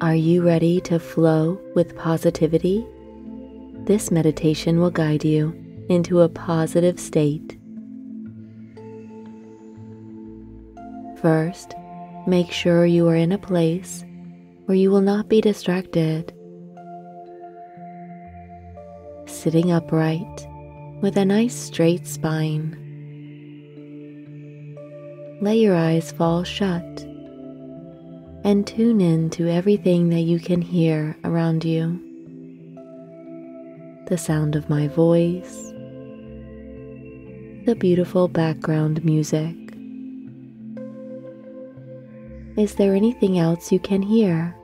Are you ready to flow with positivity? This meditation will guide you into a positive state. First, make sure you are in a place where you will not be distracted. Sitting upright with a nice straight spine. Let your eyes fall shut and tune in to everything that you can hear around you. The sound of my voice, the beautiful background music. Is there anything else you can hear?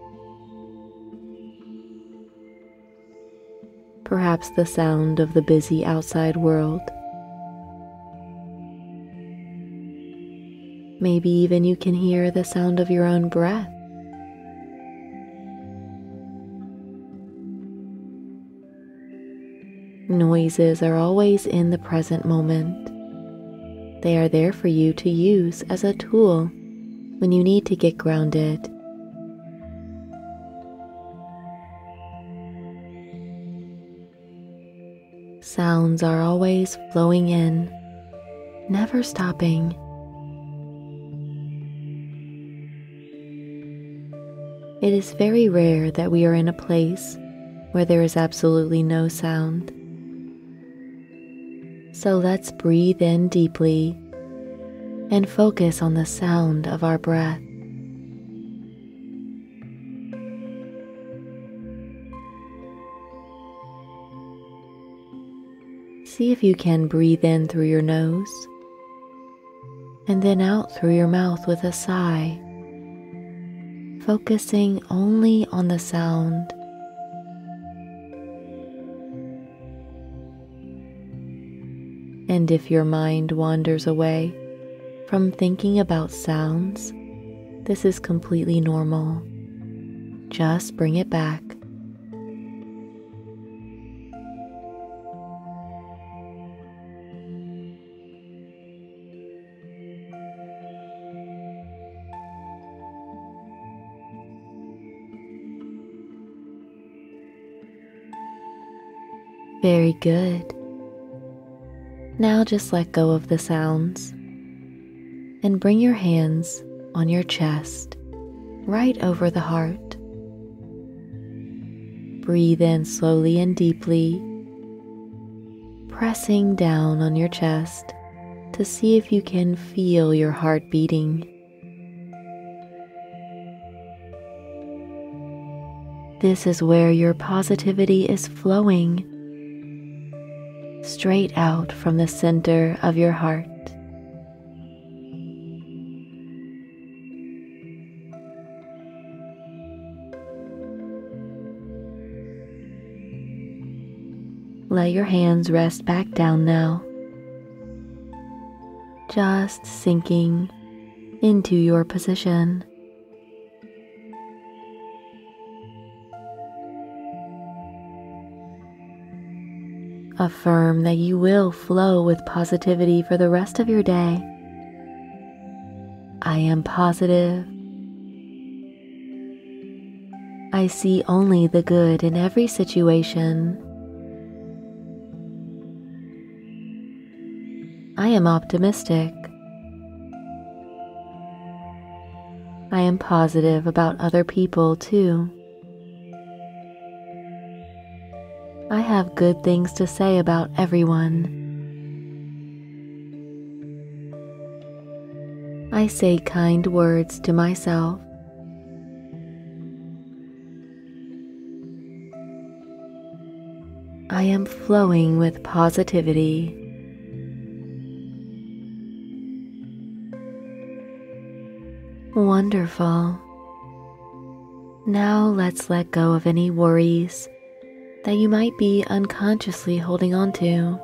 Perhaps the sound of the busy outside world. Maybe even you can hear the sound of your own breath. Noises are always in the present moment. They are there for you to use as a tool when you need to get grounded. Sounds are always flowing in, never stopping. It is very rare that we are in a place where there is absolutely no sound. So let's breathe in deeply and focus on the sound of our breath. See if you can breathe in through your nose and then out through your mouth with a sigh, focusing only on the sound. And if your mind wanders away from thinking about sounds, this is completely normal. Just bring it back. Very good. Now just let go of the sounds and bring your hands on your chest, right over the heart. Breathe in slowly and deeply, pressing down on your chest to see if you can feel your heart beating. This is where your positivity is flowing, straight out from the center of your heart. Let your hands rest back down now, just sinking into your position. Affirm that you will flow with positivity for the rest of your day. I am positive. I see only the good in every situation. I am optimistic. I am positive about other people too. I have good things to say about everyone. I say kind words to myself. I am flowing with positivity. Wonderful. Now let's let go of any worries that you might be unconsciously holding on to.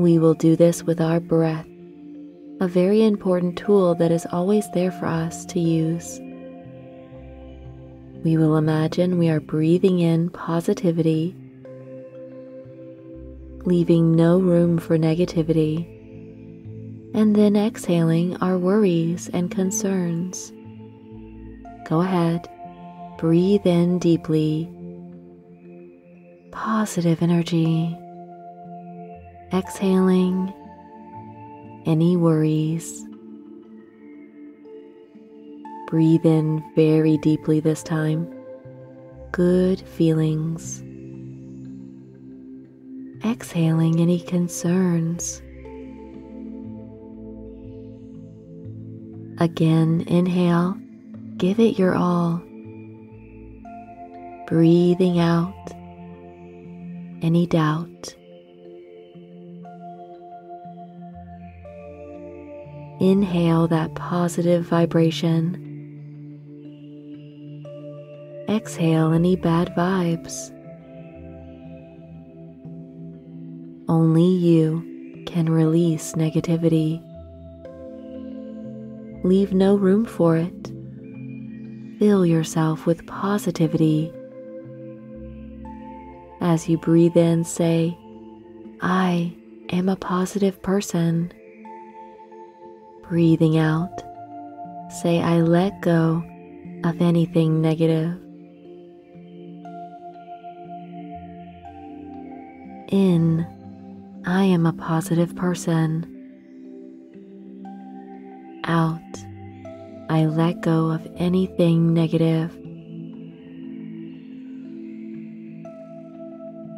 We will do this with our breath, a very important tool that is always there for us to use. We will imagine we are breathing in positivity, leaving no room for negativity, and then exhaling our worries and concerns. Go ahead, Breathe in deeply, positive energy, exhaling any worries. Breathe in very deeply this time, good feelings, exhaling any concerns. Again, inhale, give it your all. Breathing out any doubt. Inhale that positive vibration. Exhale any bad vibes. Only you can release negativity. Leave no room for it. Fill yourself with positivity. As you breathe in, say, I am a positive person. Breathing out, say, I let go of anything negative. In, I am a positive person. Out, I let go of anything negative.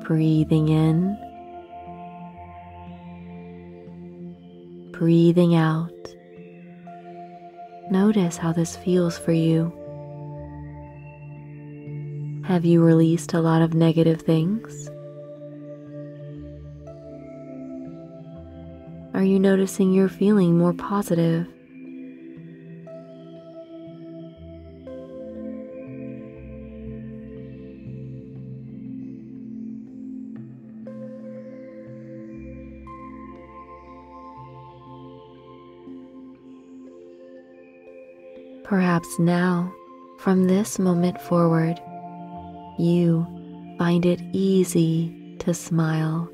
Breathing in, breathing out. Notice how this feels for you. Have you released a lot of negative things? Are you noticing you're feeling more positive? Perhaps now, from this moment forward, you find it easy to smile.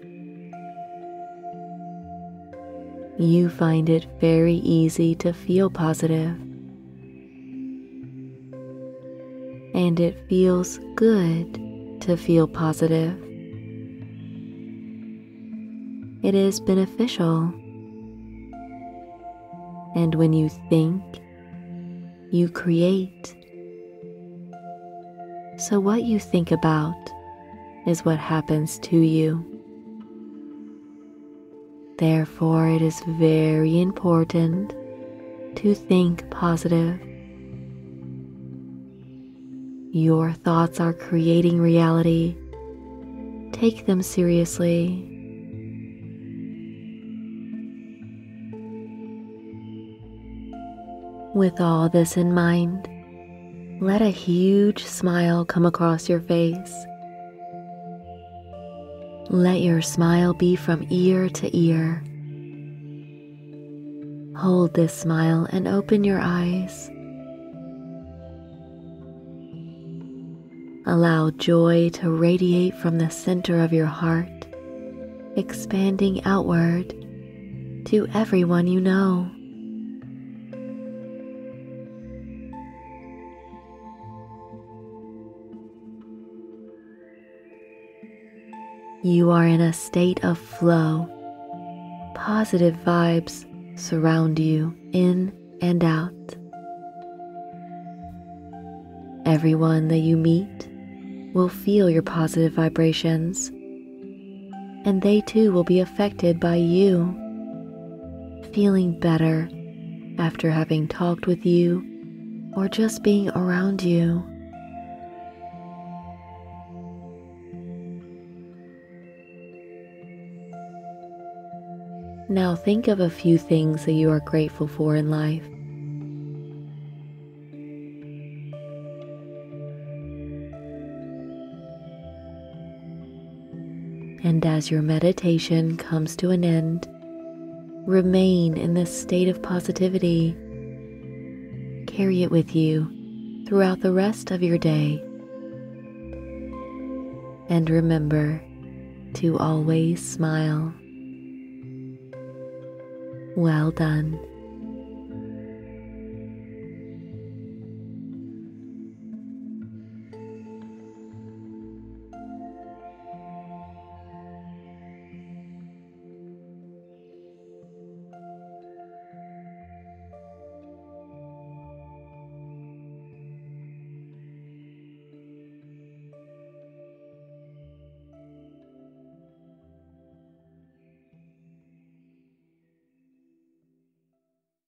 You find it very easy to feel positive. And it feels good to feel positive. It is beneficial. And when you think, you create. So what you think about is what happens to you. Therefore, it is very important to think positive. Your thoughts are creating reality. Take them seriously. With all this in mind, let a huge smile come across your face. Let your smile be from ear to ear. Hold this smile and open your eyes. Allow joy to radiate from the center of your heart, expanding outward to everyone you know. You are in a state of flow. Positive vibes surround you in and out. Everyone that you meet will feel your positive vibrations, and they too will be affected by you, feeling better after having talked with you or just being around you. Now think of a few things that you are grateful for in life. And as your meditation comes to an end, remain in this state of positivity. Carry it with you throughout the rest of your day. And remember to always smile. Well done.